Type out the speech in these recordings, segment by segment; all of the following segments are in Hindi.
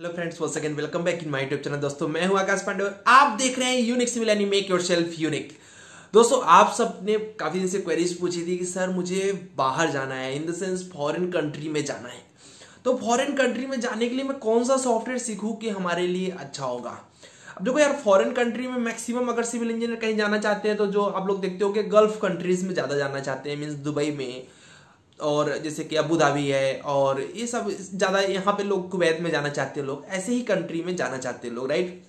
Hello friends, once again welcome back in my YouTube channel. दोस्तों मैं हूं आकाश पांडे, आप देख रहे हैं unique civil and make yourself unique. दोस्तों आप सबने काफी दिन से क्वेरीज पूछी थी कि सर मुझे बाहर जाना है, in the sense foreign country में जाना है, तो फॉरेन कंट्री में जाने के लिए मैं कौन सा सॉफ्टवेयर सीखूं कि हमारे लिए अच्छा होगा। अब देखो यार, फॉरेन कंट्री में मैक्सिमम अगर सिविल इंजीनियर कहीं जाना चाहते हैं तो जो आप लोग देखते हो कि गल्फ कंट्रीज में ज़्यादा जाना चाहते हैं, मीन्स दुबई में और जैसे कि अबू धाबी है और ये सब ज़्यादा यहाँ पे लोग, कुवैत में जाना चाहते हैं लोग, ऐसे ही कंट्री में जाना चाहते हैं लोग, राइट।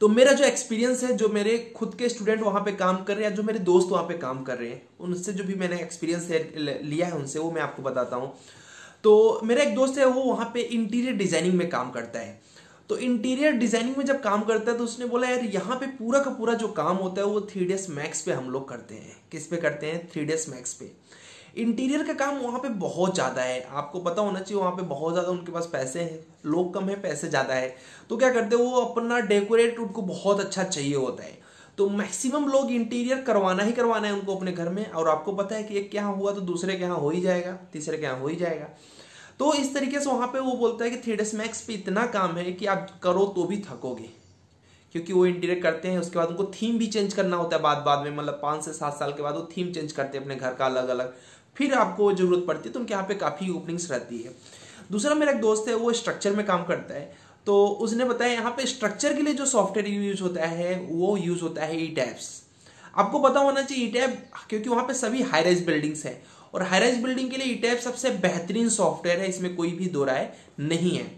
तो मेरा जो एक्सपीरियंस है, जो मेरे खुद के स्टूडेंट वहाँ पे काम कर रहे हैं या जो मेरे दोस्त वहाँ पे काम कर रहे हैं, उनसे जो भी मैंने एक्सपीरियंस लिया है उनसे, वो मैं आपको बताता हूँ। तो मेरा एक दोस्त है, वो वहाँ पे इंटीरियर डिजाइनिंग में काम करता है। तो इंटीरियर डिजाइनिंग में जब काम करता है तो उसने बोला यार यहाँ पे पूरा का पूरा जो काम होता है वो 3ds Max पे हम लोग करते हैं। किस पे करते हैं? 3ds Max पे। इंटीरियर का काम वहाँ पे बहुत ज़्यादा है, आपको पता होना चाहिए। वहाँ पे बहुत ज़्यादा उनके पास पैसे हैं, लोग कम है, पैसे ज़्यादा है, तो क्या करते हैं वो अपना डेकोरेट उनको बहुत अच्छा चाहिए होता है। तो मैक्सिमम लोग इंटीरियर करवाना ही करवाना है उनको अपने घर में, और आपको पता है कि एक के यहाँ हुआ तो दूसरे के यहाँ हो ही जाएगा, तीसरे के यहाँ हो ही जाएगा। तो इस तरीके से वहाँ पे वो बोलता है कि 3ds Max पे इतना काम है कि आप करो तो भी थकोगे, क्योंकि वो इंटीरियर करते हैं, उसके बाद उनको थीम भी चेंज करना होता है बाद में, मतलब 5 से 7 साल के बाद वो थीम चेंज करते हैं अपने घर का अलग अलग, फिर आपको ज़रूरत पड़ती है। तो उनके यहाँ पे काफ़ी ओपनिंग्स रहती है। दूसरा मेरा एक दोस्त है, वो स्ट्रक्चर में काम करता है, तो उसने बताया यहाँ पे स्ट्रक्चर के लिए जो सॉफ्टवेयर यूज होता है वो यूज़ होता है ETABS। आपको पता होना चाहिए ETABS, क्योंकि वहाँ पर सभी हाई राइज बिल्डिंग्स हैं और हाई राइज बिल्डिंग के लिए ETABS सबसे बेहतरीन सॉफ्टवेयर है, इसमें कोई भी दो राय नहीं है।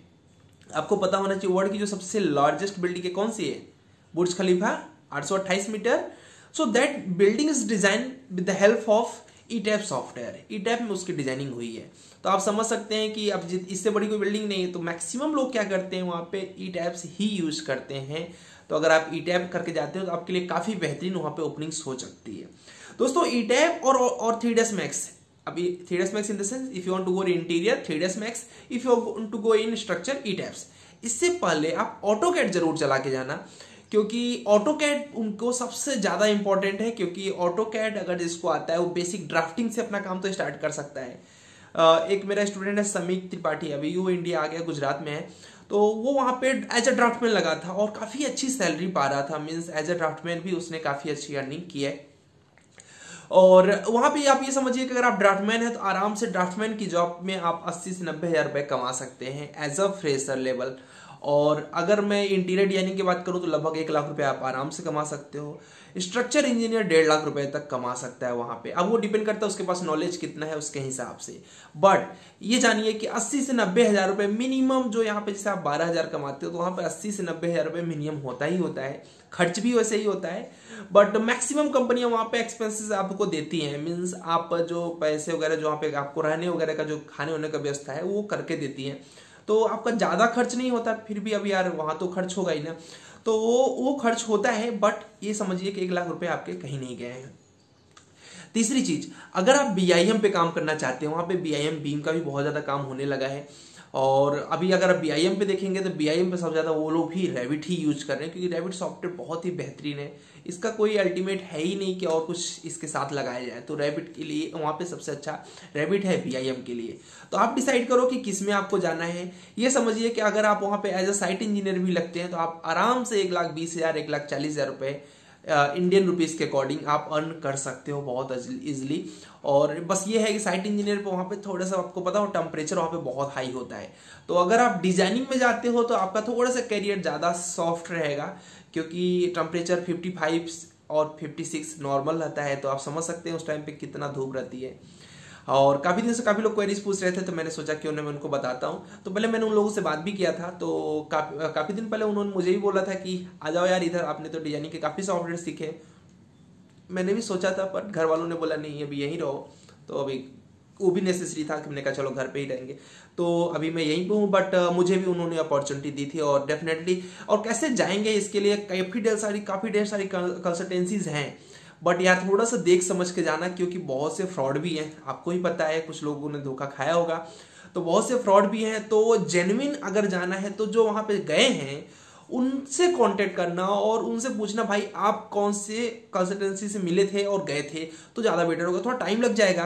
आपको पता होना चाहिए वर्ल्ड की जो सबसे लार्जेस्ट बिल्डिंग है कौन सी है? Burj Khalifa, 828 meter. So that building is design with the help of ETABS software. ETABS में उसकी डिजाइनिंग हुई है, तो आप समझ सकते हैं कि अब इससे बड़ी कोई बिल्डिंग नहीं है। तो मैक्सिमम लोग क्या करते हैं वहाँ पे ETABS ही यूज करते हैं। तो अगर आप ETABS करके जाते हो तो आपके लिए काफ़ी बेहतरीन वहाँ पे ओपनिंग्स हो सकती है। दोस्तों ETABS और 3ds Max, अभी 3ds Max in the sense if you want to go in interior 3ds Max, if you want to go in structure ETABS। इससे पहले आप AutoCAD जरूर चला के जाना, क्योंकि AutoCAD उनको सबसे ज़्यादा इंपॉर्टेंट है, क्योंकि AutoCAD अगर जिसको आता है वो बेसिक ड्राफ्टिंग से अपना काम तो स्टार्ट कर सकता है। एक मेरा स्टूडेंट है समीर त्रिपाठी, अभी वो इंडिया आ गया, गुजरात में है, तो वो वहाँ पे एज अ ड्राफ्टमैन लगा था और काफ़ी अच्छी सैलरी पा रहा था, मीन्स एज अ ड्राफ्टमैन भी उसने काफ़ी अच्छी अर्निंग की है। और वहाँ पे आप ये समझिए कि अगर आप ड्राफ्टमैन हैं तो आराम से ड्राफ्टमैन की जॉब में आप 80 से 90 हज़ार रुपये कमा सकते हैं एज अ फ्रेशर लेवल। और अगर मैं इंटीरियर डिजाइनिंग की बात करूँ तो लगभग 1 लाख रुपए आप आराम से कमा सकते हो। स्ट्रक्चर इंजीनियर 1.5 लाख रुपए तक कमा सकता है वहाँ पे। अब वो डिपेंड करता है उसके पास नॉलेज कितना है उसके हिसाब से, बट ये जानिए कि 80 से 90 हज़ार रुपये मिनिमम, जो यहाँ पे जैसे आप 12 हज़ार कमाते हो तो वहाँ पे 80 से 90 हज़ार रुपये मिनिमम होता ही होता है, खर्च भी वैसे ही होता है, बट मैक्सिमम कंपनियाँ वहाँ पे एक्सपेंसेस आपको देती हैं, मीन्स आप जो पैसे वगैरह जो वहाँ पे आपको रहने वगैरह का, जो खाने होने का व्यवस्था है वो करके देती हैं, तो आपका ज़्यादा खर्च नहीं होता। फिर भी अब यार वहाँ तो खर्च होगा ही ना, तो वो खर्च होता है, बट ये समझिए कि 1 लाख रुपए आपके कहीं नहीं गए हैं। तीसरी चीज़, अगर आप BIM पे काम करना चाहते हो, वहाँ पे BIM का भी बहुत ज़्यादा काम होने लगा है। और अभी अगर आप BIM पे देखेंगे तो BIM पे सबसे ज़्यादा वो लोग भी रेबिट ही यूज कर रहे हैं, क्योंकि रेबिट सॉफ्टवेयर बहुत ही बेहतरीन है, इसका कोई अल्टीमेट है ही नहीं कि और कुछ इसके साथ लगाया जाए। तो रेबिट के लिए वहाँ पे सबसे अच्छा रेबिट है BIM के लिए। तो आप डिसाइड करो कि किस में आपको जाना है। ये समझिए कि अगर आप वहाँ पर एज अ साइट इंजीनियर भी लगते हैं तो आप आराम से 1,20,000, 1,40,000 रुपये इंडियन रुपीज़ के अकॉर्डिंग आप अर्न कर सकते हो बहुत ईजिली। और बस ये है कि साइट इंजीनियर पे वहाँ पे थोड़ा सा आपको पता हो टेम्परेचर वहाँ पे बहुत हाई होता है, तो अगर आप डिजाइनिंग में जाते हो तो आपका थोड़ा सा करियर ज़्यादा सॉफ्ट रहेगा, क्योंकि टेम्परेचर 55 और 56 नॉर्मल रहता है। तो आप समझ सकते हैं उस टाइम पर कितना धूप रहती है। और काफ़ी दिन से काफ़ी लोग क्वेरीज पूछ रहे थे, तो मैंने सोचा क्यों ना मैं उनको बताता हूँ। तो पहले मैंने उन लोगों से बात भी किया था, तो काफ़ी दिन पहले उन्होंने मुझे भी बोला था कि आ जाओ यार इधर, आपने तो डिजाइनिंग के काफ़ी सॉफ्टवेयर सीखे। मैंने भी सोचा था, पर घर वालों ने बोला नहीं अभी यहीं रहो, तो अभी वो भी नेसेसरी था कि मैंने कहा चलो घर पे ही रहेंगे, तो अभी मैं यहीं पे हूँ। बट मुझे भी उन्होंने अपॉर्चुनिटी दी थी, और डेफिनेटली, और कैसे जाएंगे इसके लिए काफ़ी ढेर सारी कंसल्टेंसीज हैं, बट यार थोड़ा सा देख समझ के जाना, क्योंकि बहुत से फ्रॉड भी हैं, आपको ही पता है, कुछ लोगों ने धोखा खाया होगा, तो बहुत से फ्रॉड भी हैं। तो जेन्युइन अगर जाना है तो जो वहाँ पे गए हैं उनसे कांटेक्ट करना और उनसे पूछना भाई आप कौन से कंसल्टेंसी से मिले थे और गए थे, तो ज़्यादा बेटर होगा। थोड़ा टाइम लग जाएगा,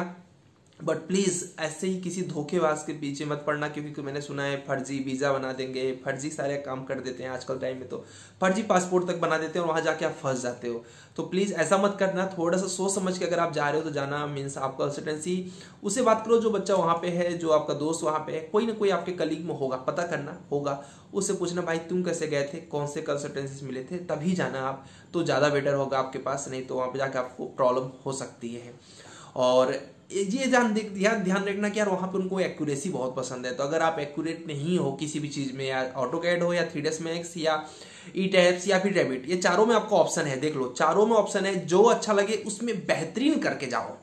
बट प्लीज़ ऐसे ही किसी धोखेबाज के पीछे मत पड़ना, क्योंकि मैंने सुना है फर्जी वीज़ा बना देंगे, फर्जी सारे काम कर देते हैं आजकल टाइम में, तो फर्जी पासपोर्ट तक बना देते हैं और वहाँ जाके आप फंस जाते हो। तो प्लीज़ ऐसा मत करना, थोड़ा सा सोच समझ के अगर आप जा रहे हो तो जाना। मीन्स आप कंसल्टेंसी उससे बात करो जो बच्चा वहाँ पे है, जो आपका दोस्त वहाँ पे है, कोई ना कोई आपके कलीग में होगा, पता करना होगा, उससे पूछना भाई तुम कैसे गए थे, कौन से कंसल्टेंसी मिले थे, तभी जाना आप, तो ज़्यादा बेटर होगा आपके पास, नहीं तो वहाँ पर जाके आपको प्रॉब्लम हो सकती है। और ये ध्यान रखना कि यार वहाँ पर उनको एक्यूरेसी बहुत पसंद है, तो अगर आप एक्यूरेट नहीं हो किसी भी चीज़ में, या ऑटोकैड हो या 3ds मैक्स या ETABS या फिर रेबिट, ये चारों में आपको ऑप्शन है, देख लो चारों में ऑप्शन है, जो अच्छा लगे उसमें बेहतरीन करके जाओ,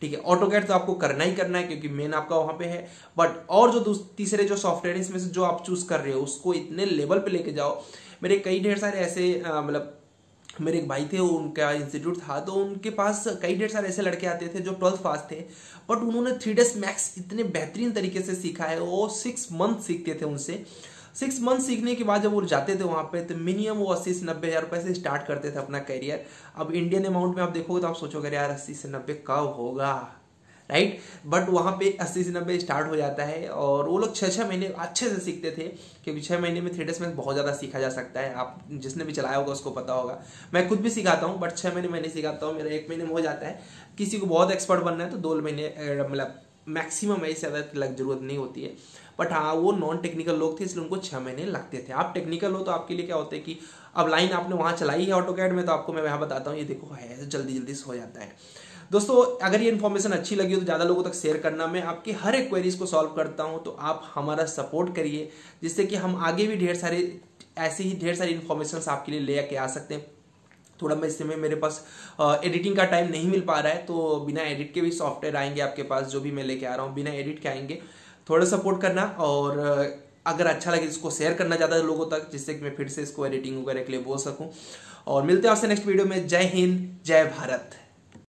ठीक है। ऑटोकैड तो आपको करना ही करना है क्योंकि मेन आपका वहाँ पे है, बट और जो तीसरे जो सॉफ्टवेयर इसमें से जो आप चूज़ कर रहे हो उसको इतने लेवल पर लेके जाओ। मेरे कई ढेर सारे ऐसे मतलब मेरे एक भाई थे, उनका इंस्टीट्यूट था, तो उनके पास कई ढेर सारे ऐसे लड़के आते थे जो 12th पास थे, बट उन्होंने 3ds मैक्स इतने बेहतरीन तरीके से सीखा है, वो 6 मंथ सीखते थे उनसे। 6 मंथ सीखने के बाद जब वो जाते थे वहाँ पे, तो मिनिमम वो 80 से 90 हज़ार रुपये से स्टार्ट करते थे अपना करियर। अब इंडियन अमाउंट में आप देखोगे तो आप सोचोगे यार 80 से 90 कब होगा, राइट, बट वहाँ पे 80 से 90 स्टार्ट हो जाता है। और वो लोग 6-6 महीने अच्छे से सीखते थे, क्योंकि 6 महीने में 3ds मैक्स बहुत ज़्यादा सीखा जा सकता है, आप जिसने भी चलाया होगा उसको पता होगा। मैं खुद भी सिखाता हूँ, बट 6 महीने में नहीं सिखाता हूँ, मेरा 1 महीने में हो जाता है। किसी को बहुत एक्सपर्ट बनना है तो 2 महीने मतलब मैक्सिमम, इससे ज़्यादा लग जरूरत नहीं होती है। बट हाँ, वो नॉन टेक्निकल लोग थे इसलिए उनको 6 महीने लगते थे। आप टेक्निकल हो तो आपके लिए क्या होता है कि अब लाइन आपने वहाँ चलाई है ऑटोकैड में, तो आपको मैं यहाँ बताता हूँ, ये देखो है, जल्दी जल्दी हो जाता है। दोस्तों अगर ये इन्फॉर्मेशन अच्छी लगी हो तो ज़्यादा लोगों तक शेयर करना, मैं आपकी हर एक क्वेरीज को सॉल्व करता हूँ, तो आप हमारा सपोर्ट करिए, जिससे कि हम आगे भी ढेर सारे ऐसे ही ढेर सारी इन्फॉर्मेशन आपके लिए ले के आ सकते हैं। थोड़ा मैं इस समय मेरे पास एडिटिंग का टाइम नहीं मिल पा रहा है, तो बिना एडिट के भी सॉफ्टवेयर आएंगे आपके पास, जो भी मैं लेके आ रहा हूँ बिना एडिट के आएंगे। थोड़ा सपोर्ट करना, और अगर अच्छा लगे इसको शेयर करना ज़्यादा लोगों तक, जिससे कि मैं फिर से इसको एडिटिंग वगैरह के लिए बोल सकूँ। और मिलते हैं आपसे नेक्स्ट वीडियो में। जय हिंद, जय भारत।